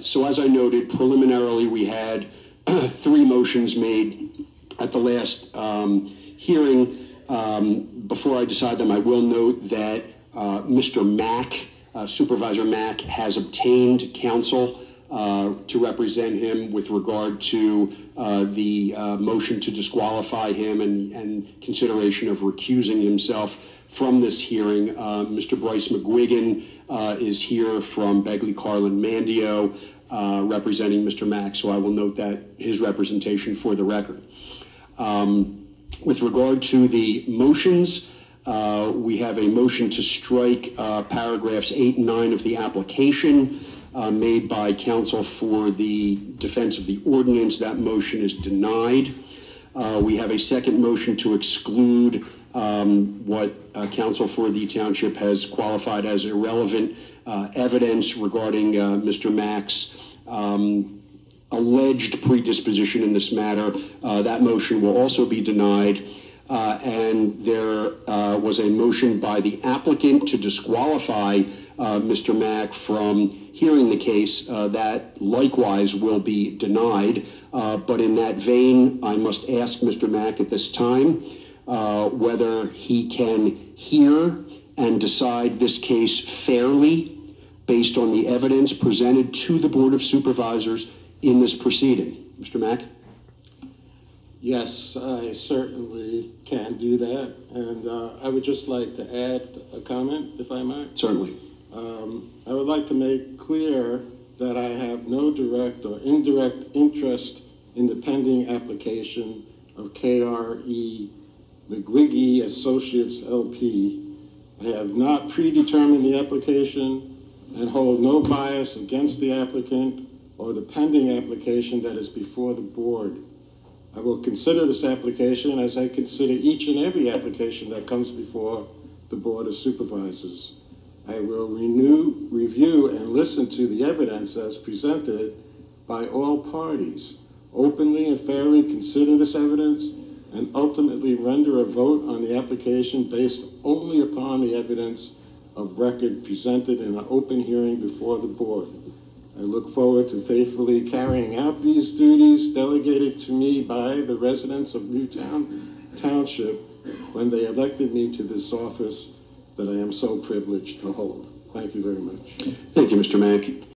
So as I noted, preliminarily we had three motions made at the last hearing. Before I decide them, I will note that Mr. Mack, Supervisor Mack, has obtained counsel to represent him with regard to the motion to disqualify him and consideration of recusing himself from this hearing. Mr. Bryce McGuigan is here from Begley Carlin Mandio representing Mr. Mack, so I will note that his representation for the record. With regard to the motions, we have a motion to strike paragraphs 8 and 9 of the application made by counsel for the defense of the ordinance. That motion is denied. We have a second motion to exclude what counsel for the township has qualified as irrelevant evidence regarding Mr. Mack's alleged predisposition in this matter. That motion will also be denied. And there was a motion by the applicant to disqualify Mr. Mack from hearing the case. That likewise will be denied. But in that vein, I must ask Mr. Mack at this time whether he can hear and decide this case fairly based on the evidence presented to the Board of Supervisors in this proceeding. Mr. Mack? Yes, I certainly can do that. And I would just like to add a comment, if I might. Certainly. I would like to make clear that I have no direct or indirect interest in the pending application of KRE Upper Associates LP. I have not predetermined the application and hold no bias against the applicant or the pending application that is before the board. I will consider this application as I consider each and every application that comes before the Board of Supervisors. I will review and listen to the evidence as presented by all parties, openly and fairly consider this evidence, and ultimately render a vote on the application based only upon the evidence of record presented in an open hearing before the board. I look forward to faithfully carrying out these duties delegated to me by the residents of Newtown Township when they elected me to this office that I am so privileged to hold. Thank you very much. Thank you, Mr. Mack.